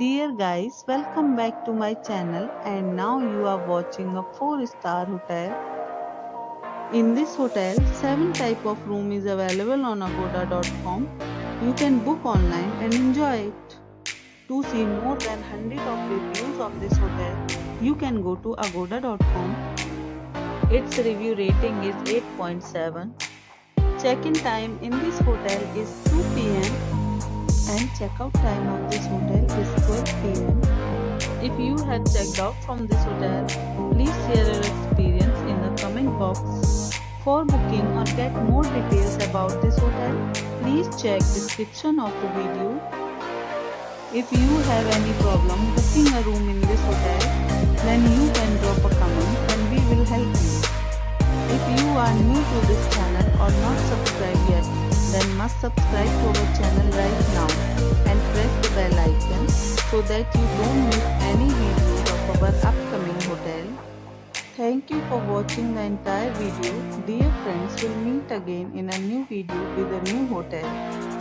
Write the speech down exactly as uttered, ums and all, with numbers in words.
Dear guys, welcome back to my channel, and now you are watching a four star hotel. In this hotel, seven type of room is available on Agoda dot com. You can book online and enjoy it. To see more than one hundred of reviews of this hotel, you can go to Agoda dot com. Its review rating is eight point seven. Check-in time in this hotel is two P M and check-out time of this hotel is twelve P M If you had checked out from this hotel, please share your experience in the comment box. For booking or get more details about this hotel, please check description of the video. If you have any problem booking a room in this hotel, then you can drop a comment and we will help you. If you are new to this channel or not subscribed yet, then must subscribe to our channel right now and press the bell icon so that you don't miss any videos of our upcoming hotel. Thank you for watching the entire video. Dear friends, we'll meet again in a new video with a new hotel.